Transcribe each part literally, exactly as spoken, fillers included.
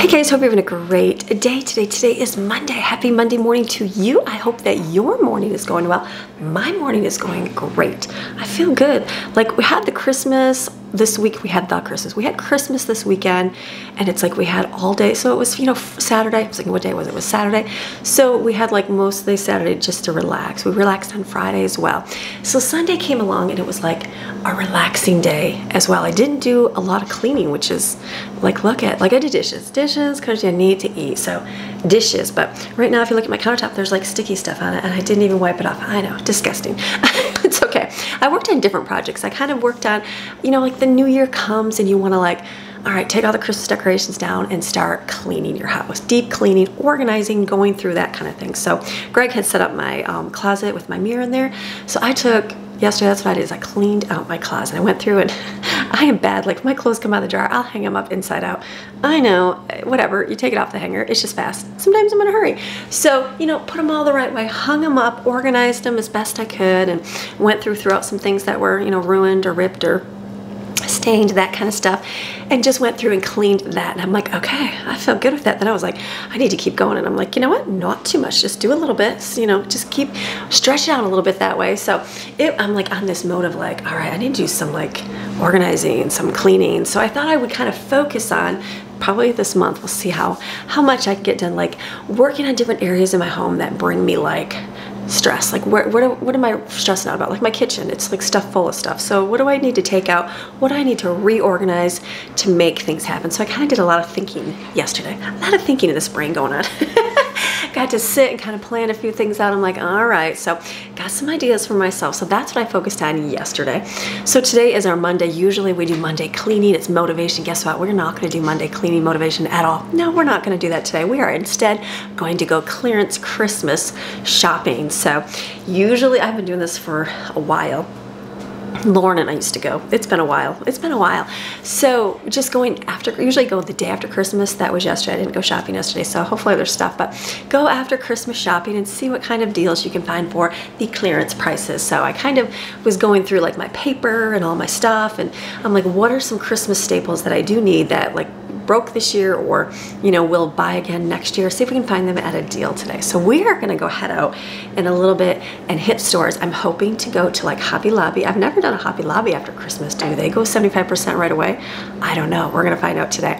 Hey guys, hope you're having a great day today. Today is Monday. Happy Monday morning to you. I hope that your morning is going well. My morning is going great. I feel good. Like we had the Christmas this week, we had the Christmas. We had Christmas this weekend and it's like we had all day. So it was, you know, Saturday. I was like, what day was it? It was Saturday. So we had like mostly Saturday just to relax. We relaxed on Friday as well. So Sunday came along and it was like a relaxing day as well. I didn't do a lot of cleaning, which is like, look at, like I did dishes. Dishes. Because you need to eat, so dishes. But right now if you look at my countertop, there's like sticky stuff on it and I didn't even wipe it off. I know, disgusting. It's okay. I worked on different projects. I kind of worked on, you know, like the new year comes and you want to like, all right, take all the Christmas decorations down and start cleaning your house. Deep cleaning, organizing, going through that kind of thing. So Greg had set up my um, closet with my mirror in there. So I took, yesterday, that's what I did, is I cleaned out my closet. I went through and I am bad. Like, if my clothes come out of the dryer, I'll hang them up inside out. I know, whatever. You take it off the hanger. It's just fast. Sometimes I'm in a hurry. So, you know, put them all the right way, hung them up, organized them as best I could, and went through, threw out some things that were, you know, ruined or ripped or stained, that kind of stuff, and just went through and cleaned that. And I'm like, okay, I feel good with that. Then I was like, I need to keep going. And I'm like, you know what? Not too much. Just do a little bit. So, you know, just keep, stretch it out a little bit that way. So it, I'm like on this mode of like, all right, I need to do some like organizing and some cleaning. So I thought I would kind of focus on probably this month. We'll see how, how much I can get done, like working on different areas in my home that bring me like stress. Like what, what, what am I stressing out about? Like my kitchen, it's like stuff full of stuff. So what do I need to take out? What do I need to reorganize to make things happen? So I kind of did a lot of thinking yesterday. A lot of thinking in this brain going on. Got to sit and kind of plan a few things out. I'm like, all right, so got some ideas for myself. So that's what I focused on yesterday. So today is our Monday. Usually we do Monday cleaning. It's motivation. Guess what? We're not going to do Monday cleaning motivation at all. No, we're not going to do that today. We are instead going to go clearance Christmas shopping. So usually I've been doing this for a while. Lauren and I used to go. It's been a while. It's been a while. So just going after, usually go the day after Christmas. That was yesterday. I didn't go shopping yesterday, so hopefully there's stuff, but go after Christmas shopping and see what kind of deals you can find for the clearance prices. So I kind of was going through like my paper and all my stuff, and I'm like, what are some Christmas staples that I do need that like broke this year, or you know, we'll buy again next year. See if we can find them at a deal today. So we are gonna go head out in a little bit and hit stores. I'm hoping to go to like Hobby Lobby. I've never done a Hobby Lobby after Christmas. Do they go seventy-five percent right away? I don't know. We're gonna find out today.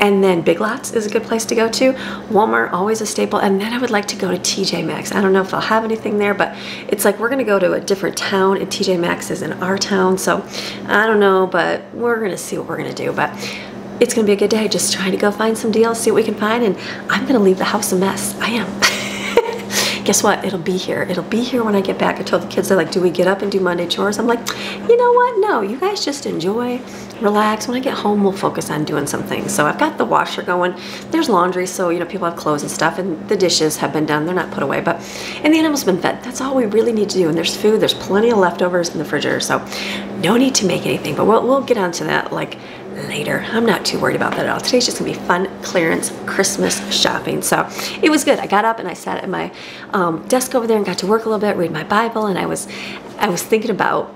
And then Big Lots is a good place to go to. Walmart, always a staple. And then I would like to go to T J Maxx. I don't know if they'll have anything there, but it's like we're gonna go to a different town and T J Maxx is in our town. So I don't know, but we're gonna see what we're gonna do. But it's gonna be a good day, just trying to go find some deals, see what we can find, and I'm gonna leave the house a mess. I am. Guess what? It'll be here. It'll be here when I get back. I told the kids, they're like, do we get up and do Monday chores? I'm like, you know what? No, you guys just enjoy, relax. When I get home, we'll focus on doing some things. So I've got the washer going. There's laundry, so you know, people have clothes and stuff, and the dishes have been done. They're not put away, but, and the animals have been fed. That's all we really need to do, and there's food. There's plenty of leftovers in the refrigerator, so no need to make anything, but we'll, we'll get onto that like later. I'm not too worried about that at all. Today's just gonna be fun clearance Christmas shopping. So it was good. I got up and I sat at my um, desk over there and got to work a little bit, read my Bible, and I was I was thinking about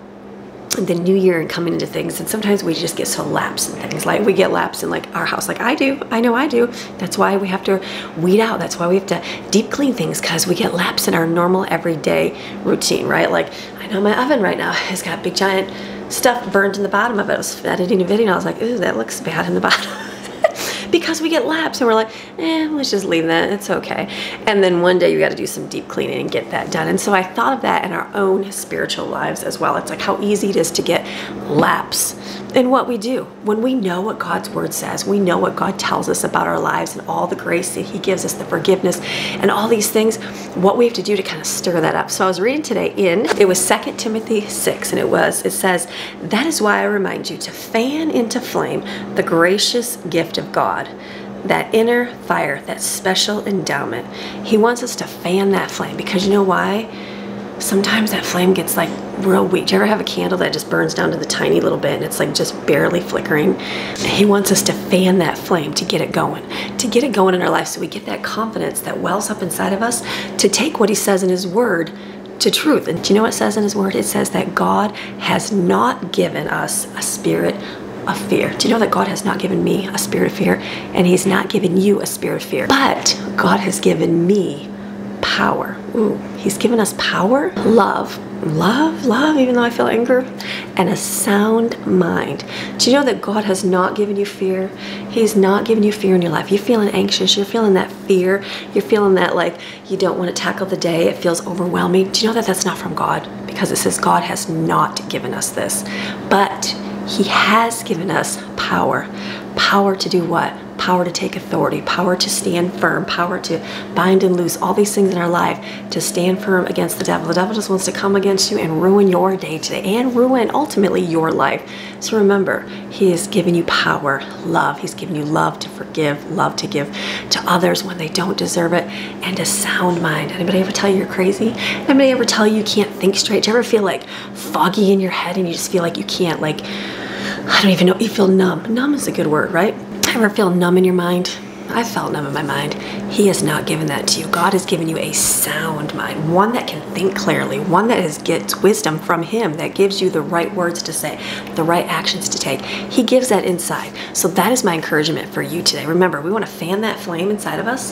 the new year and coming into things, and sometimes we just get so lapsed in things. Like we get lapsed in like our house, like I do, I know I do. That's why we have to weed out, that's why we have to deep clean things, because we get lapsed in our normal everyday routine, right? Like I know my oven right now has got big giant stuff burned in the bottom of it. I was editing a video and I was like, ooh, that looks bad in the bottom. Because we get lapsed and we're like, eh, let's just leave that, it's okay. And then one day you got to do some deep cleaning and get that done. And so I thought of that in our own spiritual lives as well. It's like how easy it is to get lapsed in what we do. When we know what God's word says, we know what God tells us about our lives and all the grace that he gives us, the forgiveness and all these things, what we have to do to kind of stir that up. So I was reading today in, it was Second Timothy six, and it was, it says, that is why I remind you to fan into flame the gracious gift of God. That inner fire, that special endowment. He wants us to fan that flame, because you know why? Sometimes that flame gets like real weak. Do you ever have a candle that just burns down to the tiny little bit and it's like just barely flickering? He wants us to fan that flame to get it going, to get it going in our life, so we get that confidence that wells up inside of us to take what he says in his word to truth. And do you know what it says in his word? It says that God has not given us a spirit of fear. Do you know that God has not given me a spirit of fear, and he's not given you a spirit of fear, but God has given me power. Ooh, he's given us power, love, love, love, even though I feel anger, and a sound mind. Do you know that God has not given you fear? He's not given you fear in your life. You're feeling anxious. You're feeling that fear. You're feeling that, like, you don't want to tackle the day. It feels overwhelming. Do you know that that's not from God? Because it says God has not given us this, but he has given us power. Power to do what? Power to take authority, power to stand firm, power to bind and loose, all these things in our life, to stand firm against the devil. The devil just wants to come against you and ruin your day today and ruin ultimately your life. So remember, he has given you power, love. He's given you love to forgive, love to give to others when they don't deserve it, and a sound mind. Anybody ever tell you you're crazy? Anybody ever tell you you can't think straight? Do you ever feel like foggy in your head and you just feel like you can't, like, I don't even know, you feel numb. Numb is a good word, right? Ever feel numb in your mind? I felt numb in my mind. He has not given that to you. God has given you a sound mind, one that can think clearly, one that is, gets wisdom from him, that gives you the right words to say, the right actions to take. He gives that inside. So that is my encouragement for you today. Remember, we want to fan that flame inside of us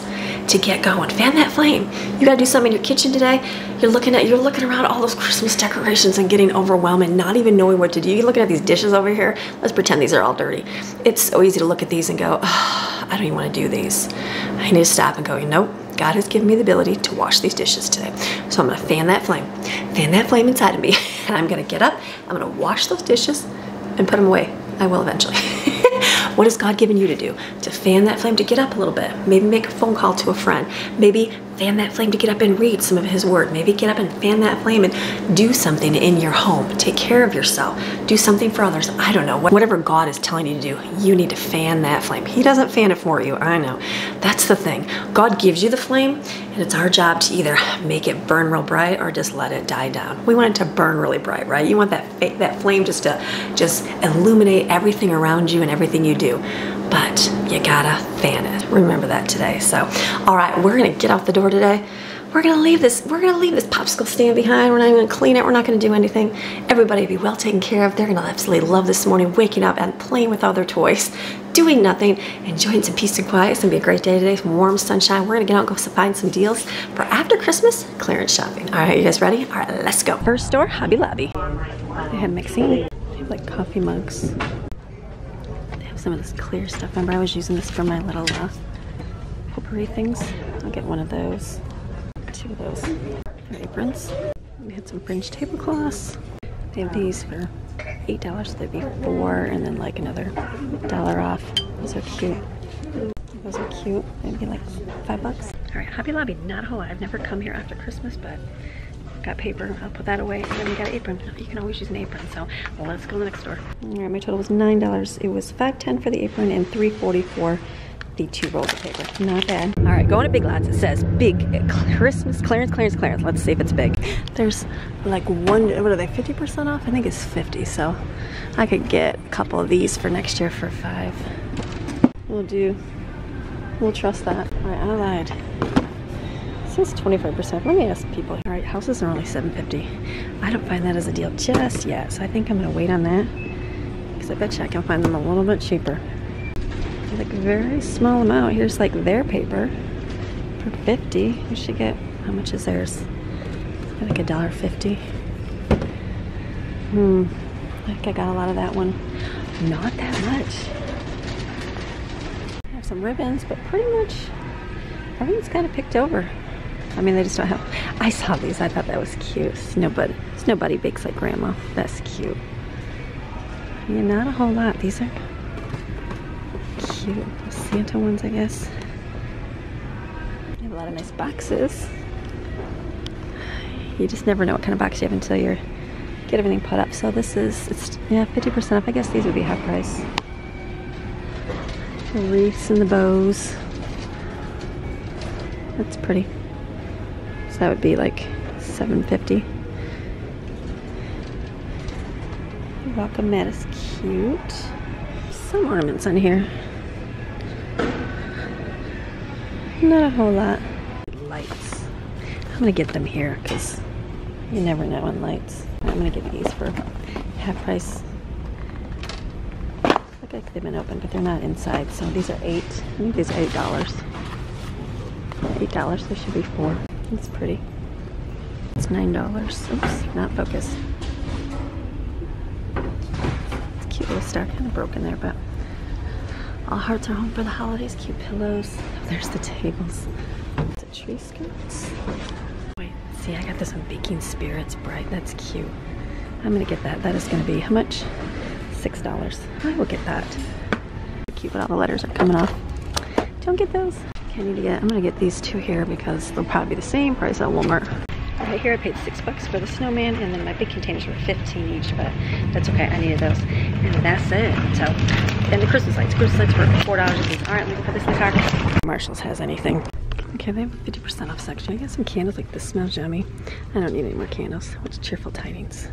to get going. Fan that flame. You got to do something in your kitchen today. You're looking at, you're looking around all those Christmas decorations and getting overwhelmed and not even knowing what to do. You're looking at these dishes over here. Let's pretend these are all dirty. It's so easy to look at these and go, oh, I don't even want to do these. I need to stop and go, nope, God has given me the ability to wash these dishes today. So I'm going to fan that flame, fan that flame inside of me, and I'm going to get up, I'm going to wash those dishes and put them away. I will eventually. What has God given you to do? To fan that flame, to get up a little bit. Maybe make a phone call to a friend. Maybe fan that flame to get up and read some of his word. Maybe get up and fan that flame and do something in your home. Take care of yourself. Do something for others. I don't know. Whatever God is telling you to do, you need to fan that flame. He doesn't fan it for you. I know. That's the thing. God gives you the flame, and it's our job to either make it burn real bright or just let it die down. We want it to burn really bright, right? You want that, that flame just to just illuminate everything around you and everything you do. But you gotta fan it. Remember that today. So, all right, we're gonna get out the door today. We're gonna leave this. We're gonna leave this popsicle stand behind. We're not even gonna clean it. We're not gonna do anything. Everybody be well taken care of. They're gonna absolutely love this morning, waking up and playing with all their toys, doing nothing, enjoying some peace and quiet. It's gonna be a great day today. Some warm sunshine. We're gonna get out and go find some deals for after Christmas clearance shopping. All right, you guys ready? All right, let's go. First store, Hobby Lobby. They have mixing. They have like coffee mugs. Some of this clear stuff. Remember, I was using this for my little uh, potpourri things. I'll get one of those, two of those. They're aprons. We had some fringe tablecloths. They have these for eight dollars, so they'd be four, and then like another dollar off. Those are cute. Those are cute. They'd be like five bucks. All right, Hobby Lobby, not a whole lot. I've never come here after Christmas, but got paper, I'll put that away, and then we got an apron. You can always use an apron, so let's go to the next door. All right, my total was nine dollars. It was five ten for the apron and three forty for the two rolls of paper. Not bad. All right, going to Big Lots. It says big Christmas clearance, clearance, clearance. Let's see if it's big. There's like one, what are they, fifty percent off? I think it's fifty, so I could get a couple of these for next year for five. We'll do, we'll trust that. All right, I lied. This is twenty-five percent. Let me ask people. All right, houses are only seven fifty. I don't find that as a deal just yet, so I think I'm going to wait on that because I bet you I can find them a little bit cheaper. There's like a very small amount. Here's like their paper for fifty. You should get, how much is theirs? I think a dollar fifty. Hmm. I think I got a lot of that one. Not that much. I have some ribbons, but pretty much everything's kind of picked over. I mean, they just don't have. I saw these. I thought that was cute. Snowbuddy. Snowbuddy bakes like grandma. That's cute. Yeah, not a whole lot. These are cute Santa ones, I guess. They have a lot of nice boxes. You just never know what kind of box you have until you get everything put up. So this is, it's yeah, fifty percent off. I guess these would be half price. The wreaths and the bows. That's pretty. So that would be like seven fifty. Welcome mat is cute. Some ornaments on here. Not a whole lot. Lights. I'm gonna get them here because you never know on lights. I'm gonna get these for half price. Like I could have been open, but they're not inside. So these are eight. I think these are eight dollars. Eight dollars. There should be four. It's pretty. It's nine dollars. Oops, not focused. It's a cute little star. Kind of broken there, but all hearts are home for the holidays. Cute pillows. Oh, there's the tables. It's a tree skirts. Wait, see, I got this one. Baking spirits bright. That's cute. I'm gonna get that. That is gonna be how much? Six dollars. I will get that. Cute, but all the letters are coming off. Don't get those. Okay, I need to get. I'm gonna get these two here because they'll probably be the same price at Walmart. All right, here I paid six bucks for the snowman, and then my big containers were fifteen each, but that's okay. I needed those, and that's it. So, and the Christmas lights. Christmas lights were four dollars a piece. All right, let me put this in the car. Marshall's has anything. Okay, they have a fifty percent off section. I got some candles. Like this smells yummy. I don't need any more candles. What's cheerful tidings?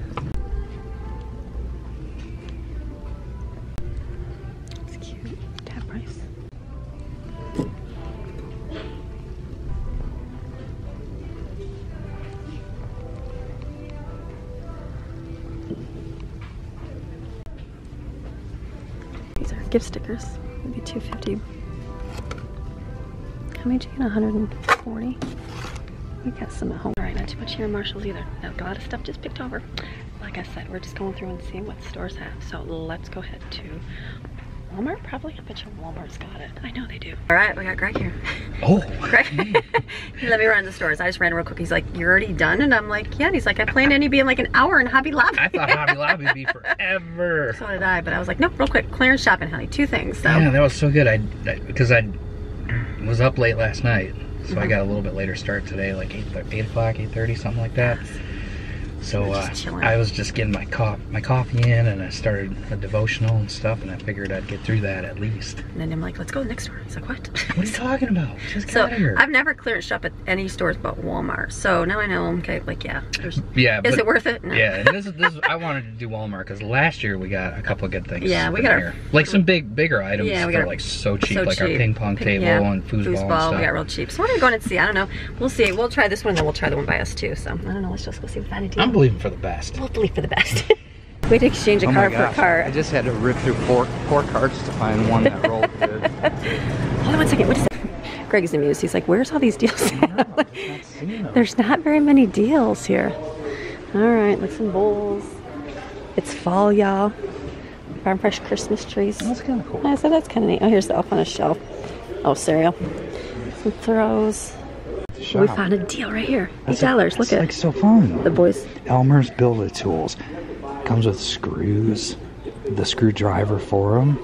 Gift stickers, maybe two fifty. How many did you get? one hundred forty. We got some at home. All right, not too much here in Marshall's either. Now, a lot of stuff just picked over. Like I said, we're just going through and seeing what stores have. So let's go ahead to Walmart, probably. I bet you Walmart's got it. I know they do. All right, we got Greg here. Oh. Greg, he let me run the stores. I just ran real quick. He's like, "You're already done?" And I'm like, "Yeah." And he's like, "I planned any be in like an hour in Hobby Lobby." I thought Hobby Lobby would be forever. So did I, but I was like, nope, real quick. Clearance shopping, honey. Two things. So. Yeah, that was so good. I, I because I was up late last night, so mm-hmm. I got a little bit later start today, like eight, eight o'clock, eight thirty, something like that. Yes. So uh, I was just getting my, co my coffee in, and I started a devotional and stuff, and I figured I'd get through that at least. And then I'm like, let's go to the next store. He's like, what? What are you talking about? Just get so out of here. I've never clearance shop at any stores but Walmart, so now I know. Okay, like yeah. Yeah. Is but, it worth it? No. Yeah. And this is this. Is, I wanted to do Walmart because last year we got a couple of good things. Yeah, we got our, like some big bigger items yeah, that are like so cheap, so like cheap. Our ping pong ping, table yeah, and foosball. Foosball and stuff. We got real cheap. So we're gonna go in and see. I don't know. We'll see. We'll try this one, then we'll try the one by us too. So I don't know. Let's just go see what that is. I'm believing for the best. We'll believe for the best. We had to exchange a oh car for a car. I just had to rip through four, four carts to find one that rolled good. Hold on one second. What is that? Greg is amused. He's like, where's all these deals? No, like, not there's not very many deals here. All right, like some bowls. It's fall, y'all. Farm fresh Christmas trees. That's kind of cool. I said that's kind of neat. Oh, here's the elf on a shelf. Oh, cereal. Some throws. Shop. We found a deal right here. eight dollars. Look at it. Like so fun. The boys. Elmer's Build-A-Tools comes with screws, the screwdriver for them,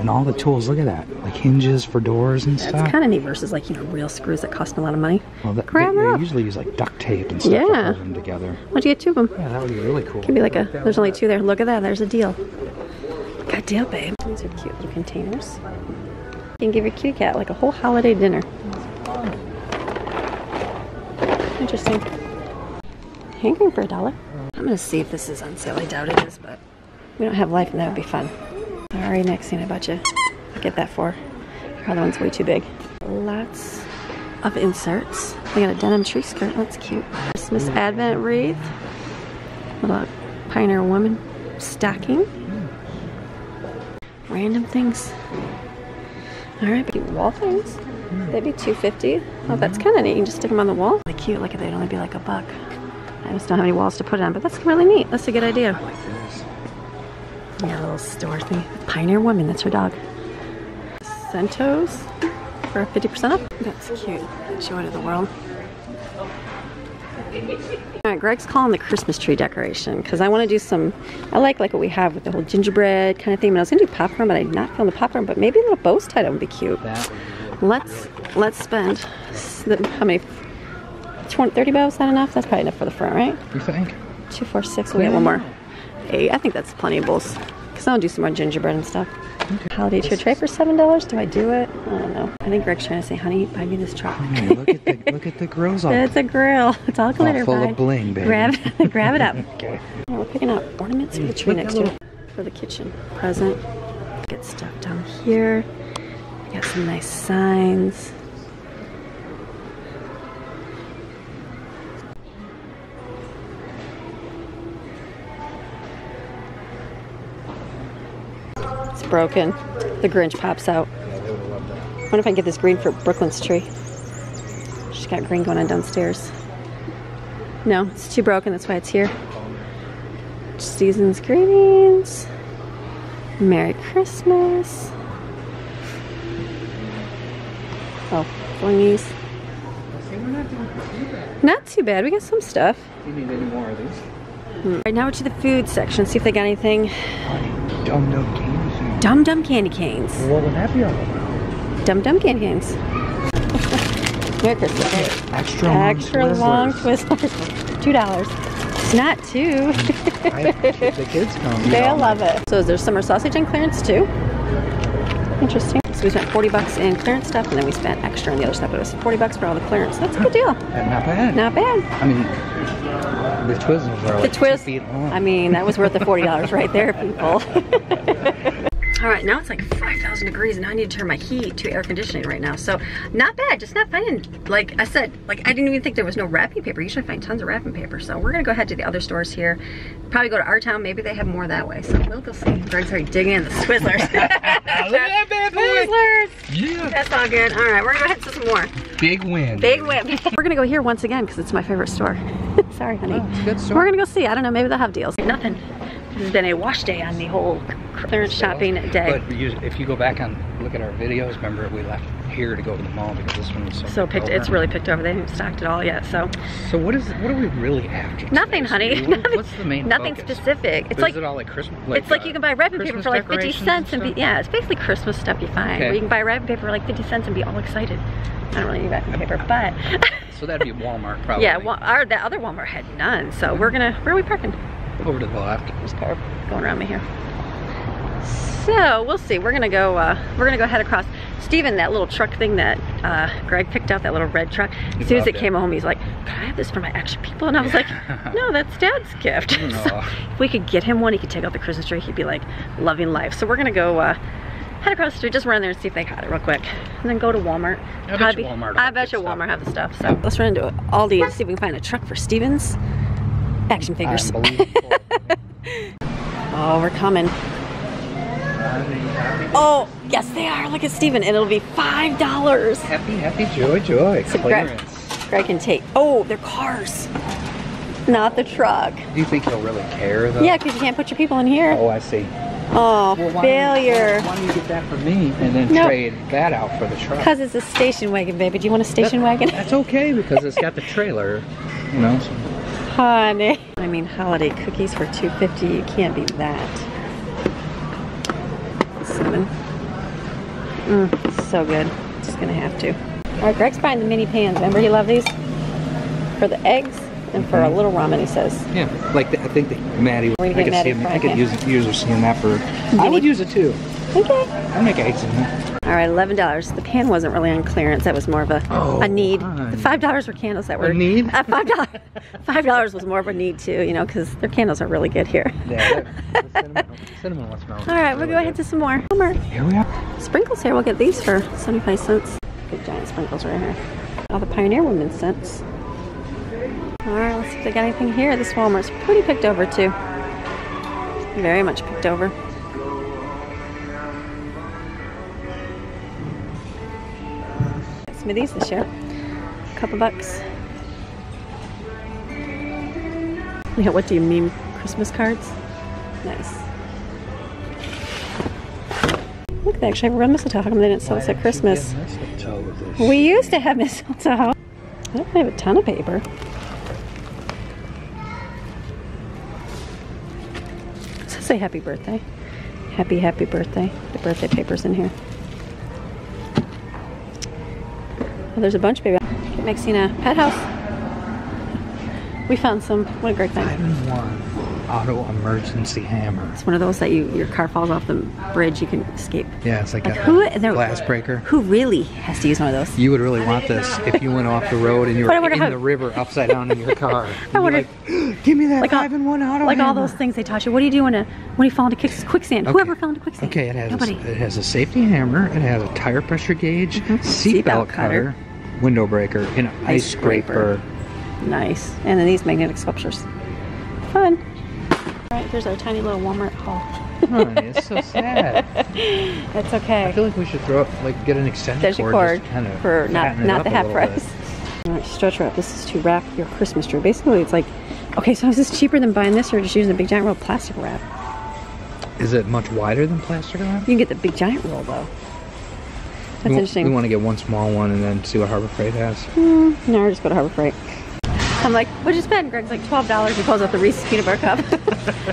and all the tools. Look at that. Like hinges for doors and yeah, stuff. It's kind of neat versus like you know real screws that cost a lot of money. Well, that, Grab they, they usually use like duct tape and stuff. Yeah. To them together. Why'd you get two of them? Yeah, that would be really cool. Could be like a. There's only two there. Look at that. There's a deal. Got a deal, babe. These are cute little containers. You can give your kitty cat like a whole holiday dinner. Interesting. Hanging for a dollar. I'm gonna see if this is on sale. I doubt it is, but we don't have life, and that would be fun. All right, next thing I bought you. I'll get that for. Your other one's way too big. Lots of inserts. I got a denim tree skirt. That's cute. Christmas Advent wreath. Little pioneer woman stocking. Random things. All right, but wall things. They'd be two fifty. Oh, that's kind of neat. You can just stick them on the wall. They're cute. Like they'd only be like a buck. I just don't have any walls to put it on, but that's really neat. That's a good idea. I like this. Yeah, a little store thing. Pioneer Woman. That's her dog. Centos for fifty percent off. That's cute. Joy to the world. All right, Greg's calling the Christmas tree decoration because I want to do some. I like like what we have with the whole gingerbread kind of thing. And I was gonna do popcorn, but I'm not feeling the popcorn. But maybe a little bow tie would be cute. That would be Let's let's spend how many? twenty, thirty bows? Is that enough? That's probably enough for the front, right? You think? Two, four, six. We got one more. Eight. I think that's plenty of bowls. Cause I'll do some more gingerbread and stuff. Okay. Holiday tree tray for seven dollars. Do I do it? I don't know. I think Greg's trying to say, "Honey, buy me this truck." Honey, look at the look at the grills on. It's a grill. It's all glitter. Full of bling, baby. Grab it. Grab it up. Okay. Right, we're picking up ornaments for the tree next year. For the kitchen present. Get stuff down here. Got some nice signs. It's broken. The Grinch pops out. I wonder if I can get this green for Brooklyn's tree. She's got green going on downstairs. No, it's too broken. That's why it's here. Season's greetings. Merry Christmas. Oh, blingies. Not too bad. We got some stuff. You need any more of these? Mm. Right now we're to the food section. See if they got anything. Dum Dum candy canes. Dum Dum candy canes. What would that be all about? Dum Dum candy canes. Merry Christmas. Okay. Extra, Extra long Twizzlers. Two dollars. Not two. I, the kids come. They'll love it. So is there summer sausage in clearance too? Interesting. So we spent forty bucks in clearance stuff, and then we spent extra on the other stuff. But it was forty bucks for all the clearance. That's a good deal. And not bad. Not bad. I mean, the Twizzlers are the like twiz two feet long. I mean, that was worth the forty dollars right there, people. All right, now it's like five thousand degrees, and I need to turn my heat to air conditioning right now. So not bad, just not finding, like I said, like I didn't even think there was no wrapping paper. You should find tons of wrapping paper. So we're gonna go ahead to the other stores here. Probably go to our town, maybe they have more that way. So we'll go see. Greg's already digging in the Twizzlers. Twizzlers! Yeah. That's all good. All right, we're gonna go ahead to some more. Big win. Big win. We're gonna go here once again, because it's my favorite store. Sorry, honey. Oh, it's a good store. We're gonna go see, I don't know, maybe they'll have deals. Nothing. This has been a wash day on the whole clearance shopping day. But you, if you go back and look at our videos, remember we left here to go to the mall because this one was so, so picked. Over. It's really picked over. They haven't stocked it all yet. So. So what is? What are we really after? Nothing, honey. Nothing, what's the main? Nothing focus? Specific. It's but like is it all like Christmas. Like, it's like you can buy wrapping Christmas paper for like fifty cents and, and be, yeah, it's basically Christmas stuff you find. Okay. Where you can buy wrapping paper for like fifty cents and be all excited. I don't really need wrapping paper, but. So that'd be Walmart probably. Yeah, well, our that other Walmart had none. So we're gonna. Where are we parking? Over to the left. There's a car going around me here. So we'll see. We're gonna go. Uh, we're gonna go head across. Steven, that little truck thing that uh, Greg picked up, that little red truck. As soon as it came home, he's like, "Can I have this for my extra people?" And I was yeah. like, "No, that's Dad's gift." No. So if we could get him one, he could take out the Christmas tree. He'd be like loving life. So we're gonna go uh, head across the street, just run there and see if they got it real quick, and then go to Walmart. I bet you Walmart. I bet you Walmart have the stuff. So let's run into Aldi to see if we can find a truck for Steven's action figures. Oh, we're coming. Oh, yes they are. Look at Steven, and it'll be five dollars. Happy, happy, joy, joy. So Greg, Greg and Tate. Oh, they're cars, not the truck. Do you think he'll really care though? Yeah, because you can't put your people in here. Oh, I see. Oh, well, why failure. Why don't you get that for me and then nope. trade that out for the truck? Because it's a station wagon, baby. Do you want a station that, wagon? That's okay because it's got the trailer, you know. So. Honey. I mean, holiday cookies for two fifty. You can't beat that. Seven. Mm, so good. Just gonna have to. All right, Greg's buying the mini pans. Remember, he loved these for the eggs and for a little ramen. He says. Yeah, like the, I think the Maddie. I could Maddie see him, I could use it, use her seeing that for. Mini. I would use it too. Okay. I make eggs in that. All right, eleven dollars. The pan wasn't really on clearance. That was more of a, oh, a need. Fine. The five dollars were candles that were. A need? Uh, five dollars. five dollars was more of a need too, you know, because their candles are really good here. Yeah, the cinnamon, cinnamon was smelling. All right, we'll really go ahead good. to some more. Here we are. Sprinkles here. We'll get these for seventy-five cents. Good giant sprinkles right here. All the Pioneer Woman scents. All right, let's see if they got anything here. This Walmart's pretty picked over too. Very much picked over. Some of these this year, a couple bucks. Yeah, what do you mean, Christmas cards? Nice. Look, they actually have a red mistletoe. How come they didn't sell this at Christmas? We used to have mistletoe. I don't have a ton of paper. It says say happy birthday. Happy, happy birthday. The birthday paper's in here. Oh, there's a bunch, baby. Get Maxina Pet House. We found some. What a great thing. Item one, auto emergency hammer. It's one of those that you your car falls off the bridge, you can escape. Yeah, it's like, like a who, glass breaker. Who really has to use one of those? You would really want this if you went off the road and you were in how, the river upside down in your car. I wonder. Like, give me that like item one auto like hammer. Like all those things they taught you. What do you do when, a, when you fall into quicksand? Okay. Whoever fell into quicksand? Okay, it has, a, it has a safety hammer. It has a tire pressure gauge, mm-hmm. seatbelt seat cutter. cutter. Window breaker and an ice, ice scraper. scraper. Nice. And then these magnetic sculptures. Fun. All right, here's our tiny little Walmart haul. on, it's so sad. That's okay. I feel like we should throw up, like get an extension, extension cord, cord kind of for not, not the half price. All right, stretch wrap. This is to wrap your Christmas tree. Basically, it's like, okay, so is this cheaper than buying this or just using a big giant roll of plastic wrap? Is it much wider than plastic wrap? You can get the big giant roll though. That's we, interesting. We want to get one small one and then see what Harbor Freight has. Mm, no, just go to Harbor Freight. I'm like, what'd you spend? Greg's like twelve dollars and pulls out the Reese's peanut butter cup.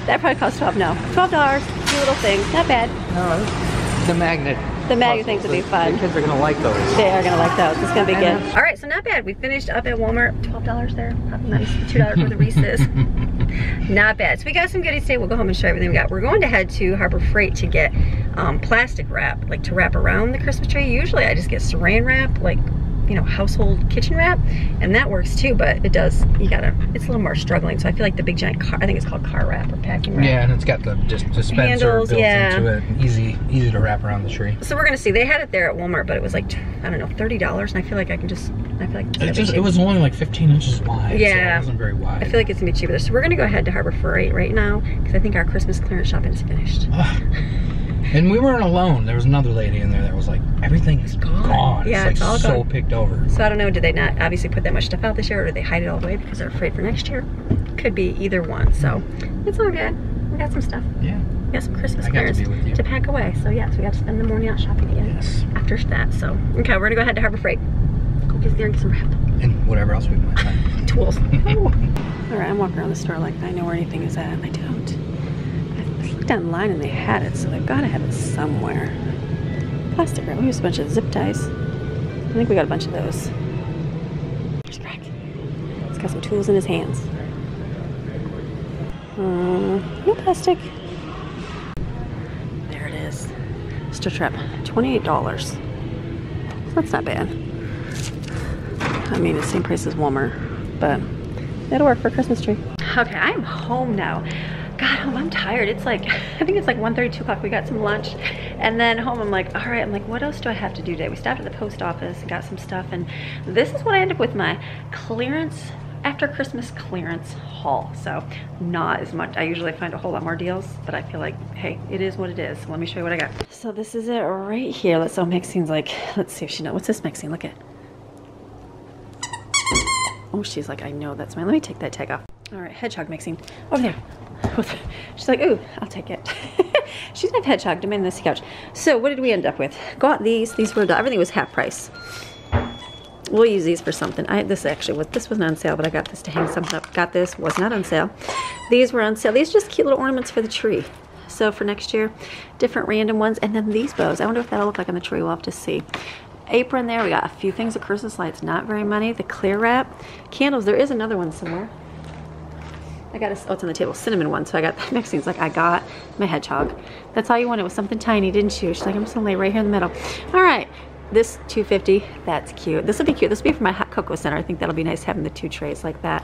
That probably costs twelve. No, twelve dollars. Two little things. Not bad. No, the magnet. The magnet things would be fun. The kids are gonna like those. They are gonna like those. It's gonna be good. All right, so not bad. We finished up at Walmart. twelve dollars there. Nice. Two dollars for the Reese's. Not bad. So we got some goodies today. We'll go home and show everything we got. We're going to head to Harbor Freight to get um, plastic wrap, like to wrap around the Christmas tree. Usually I just get saran wrap, like, you know, household kitchen wrap, and that works too, but it does, you gotta, it's a little more struggling. So I feel like the big giant car, I think it's called car wrap or packing wrap. Yeah, and it's got the just dispenser handles, built yeah. into it, and easy, easy to wrap around the tree. So we're gonna see, they had it there at Walmart, but it was like, I don't know, thirty dollars, and I feel like I can just, I feel like it's it, just, it was only like fifteen inches wide, yeah. So it wasn't very wide. I feel like it's gonna be cheaper. So we're gonna go ahead to Harbor Freight right now, because I think our Christmas clearance shopping is finished. And we weren't alone. There was another lady in there that was like, everything is gone. gone. Yeah, it's, it's like all so gone. picked over. So I don't know, did they not obviously put that much stuff out this year, or did they hide it all the way because they're afraid for next year? Could be either one. So it's all good. We got some stuff. Yeah. We got some Christmas cards to, to pack away. So yes, we got to spend the morning out shopping again. Yes. After that. So okay, we're gonna go ahead to Harbor Freight. Go get there and get some wrap. And whatever else we might find. Tools. All right, I'm walking around the store like I know where anything is at. I don't. Online and they had it, so they've got to have it somewhere. Plastic wrap. We used a bunch of zip ties. I think we got a bunch of those. There's Greg. He's got some tools in his hands. Uh, no plastic. There it is. Stitch wrap. twenty-eight dollars. So that's not bad. I mean, it's the same price as Walmart, but that'll work for a Christmas tree. Okay, I'm home now. God, home, I'm tired. It's like, I think it's like one thirty, two o'clock. We got some lunch and then home I'm like, all right, I'm like, what else do I have to do today? We stopped at the post office and got some stuff, and this is what I end up with, my clearance, after Christmas clearance haul. So not as much. I usually find a whole lot more deals, but I feel like, hey, it is what it is. Let me show you what I got. So this is it right here. Let's, so Maxine's like, let's see if she knows. What's this, Maxine? Look at. Oh, she's like, I know that's mine. Let me take that tag off. All right, hedgehog Maxine. Over there. She's like, ooh, I'll take it. She's gonna have hedgehog demand this couch. So what did we end up with? Got these. These were, everything was half price. We'll use these for something. I this actually was this wasn't on sale, but I got this to hang something up. Got this, was not on sale. These were on sale. These are just cute little ornaments for the tree. So for next year, different random ones. And then these bows. I wonder if that'll look like on the tree. We'll have to see. Apron there. We got a few things of Christmas lights. Not very many. The clear wrap. Candles. There is another one somewhere. I got a, oh, it's on the table, cinnamon one. So I got, Maxine's like, I got my hedgehog. That's all you wanted was something tiny, didn't you? She's like, I'm just gonna lay right here in the middle. All right, this two fifty, that's cute. This will be cute. This will be for my hot cocoa center. I think that'll be nice having the two trays like that.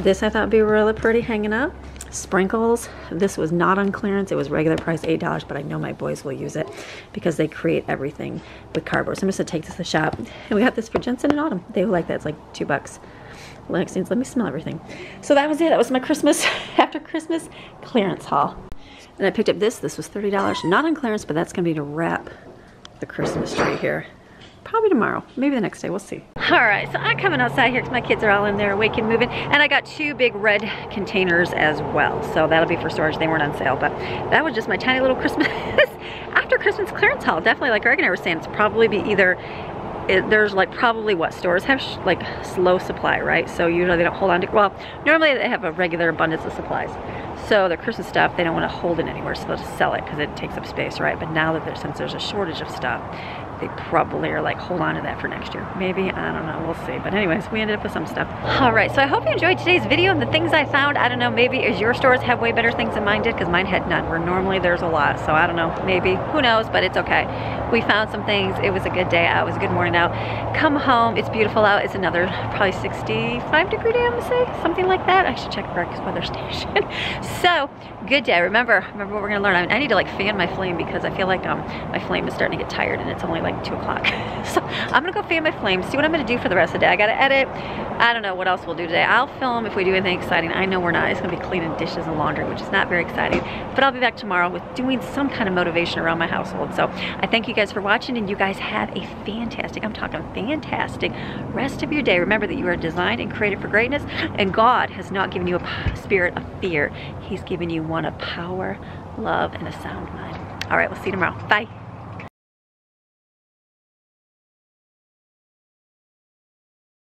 This I thought would be really pretty hanging up. Sprinkles. This was not on clearance. It was regular price, eight dollars, but I know my boys will use it because they create everything with cardboard. So I'm just gonna take this to the shop. And we got this for Jensen and Autumn. They will like that. It's like two bucks. Maxine's, let me smell everything. So that was it. That was my Christmas, after Christmas clearance haul. And I picked up this. This was thirty dollars. Not on clearance, but that's going to be to wrap the Christmas tree here. Probably tomorrow. Maybe the next day. We'll see. All right. So I'm coming outside here because my kids are all in there awake and moving. And I got two big red containers as well. So that'll be for storage. They weren't on sale, but that was just my tiny little Christmas, after Christmas clearance haul. Definitely, like Greg and I were saying, it's probably be either... It, there's like probably what stores have sh like slow supply, right? So usually they don't hold on to, well, normally they have a regular abundance of supplies. So the Christmas stuff, they don't want to hold it anywhere, so they'll just sell it because it takes up space, right? But now that there's, since there's a shortage of stuff, they probably are like, hold on to that for next year. Maybe, I don't know, we'll see. But anyways, we ended up with some stuff. All right, so I hope you enjoyed today's video and the things I found. I don't know, maybe as your stores have way better things than mine did, because mine had none, where normally there's a lot. So I don't know, maybe, who knows, but it's okay. We found some things. It was a good day out. It was a good morning out. Come home, it's beautiful out. It's another probably sixty-five degree day, I'm gonna say, something like that. I should check Greg's weather station. So, good day. Remember, remember what we're gonna learn. I, mean, I need to like fan my flame because I feel like um my flame is starting to get tired and it's only like like two o'clock. So I'm gonna go fan my flames, see what I'm gonna do for the rest of the day. I gotta edit. I don't know what else we'll do today. I'll film if we do anything exciting. I know we're not. It's gonna be cleaning dishes and laundry, which is not very exciting. But I'll be back tomorrow with doing some kind of motivation around my household. So I thank you guys for watching, and you guys have a fantastic, I'm talking fantastic, rest of your day. Remember that you are designed and created for greatness, and God has not given you a spirit of fear. He's given you one of power, love, and a sound mind. All right, we'll see you tomorrow. Bye.